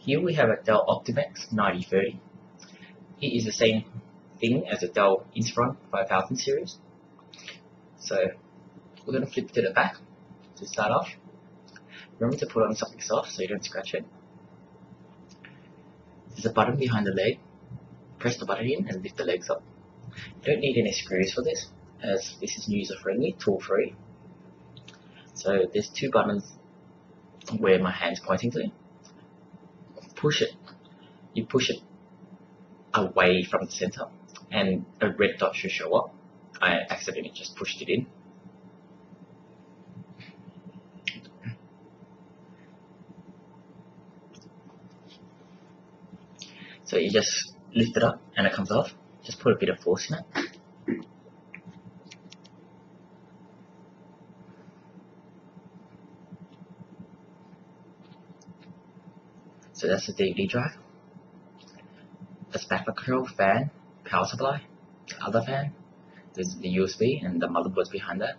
Here we have a Dell OptiPlex 9030. It is the same thing as a Dell Inspiron 5000 series. So we're going to flip to the back to start off. Remember to put on something soft so you don't scratch it. There's a button behind the leg. Press the button in and lift the legs up. You don't need any screws for this, as this is user friendly, tool free. So there's two buttons where my hand's pointing to. Push it. You push it away from the center and a red dot should show up. I accidentally just pushed it in. So you just lift it up and it comes off. Just put a bit of force in it. So that's the DVD drive. That's back curl, fan, power supply, the other fan. There's the USB and the motherboard's behind that.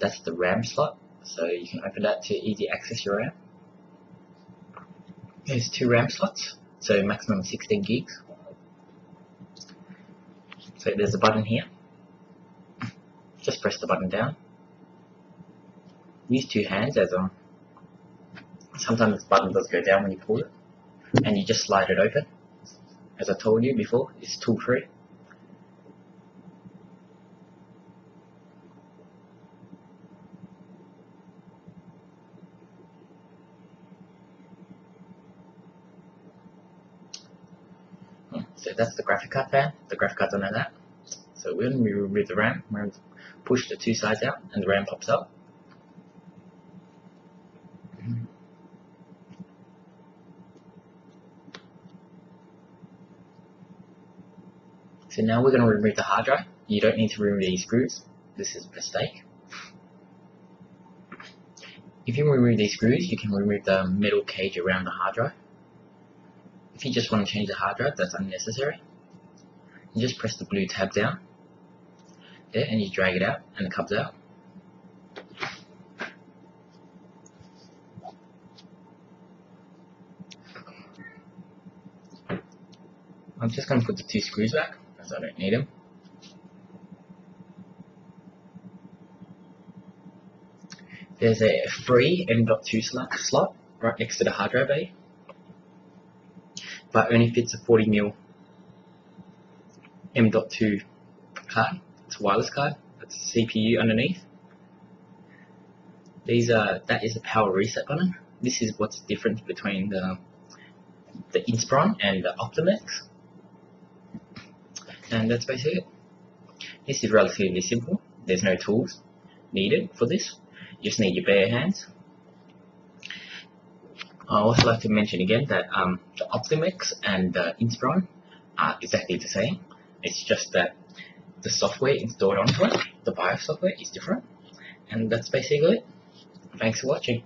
That's the RAM slot, so you can open that to easy access your RAM. There's two RAM slots, so maximum 16 gigs. So there's a button here. Just press the button down. Use two hands as sometimes the button does go down when you pull it, and you just slide it open. As I told you before, it's tool free. So that's the graphic card fan. The graphic card don't have that. So we're going to remove the RAM. We're going to push the two sides out and the RAM pops up. So now we're going to remove the hard drive. You don't need to remove these screws. This is a mistake. If you remove these screws, you can remove the metal cage around the hard drive. If you just want to change the hard drive, that's unnecessary. You just press the blue tab down there and you drag it out and it comes out. I'm just going to put the two screws back because I don't need them. There's a free M.2 slot right next to the hard drive bay, but only fits a 40mm M.2 card. It's a wireless card. That's a CPU underneath. That is the power reset button. This is what's different between the Inspiron and the OptiPlex. And that's basically it. This is relatively simple. There's no tools needed for this. You just need your bare hands. I also like to mention again that the OptiPlex and the Inspiron are exactly the same. It's just that the software installed onto it, the BIOS software, is different. And that's basically it. Thanks for watching.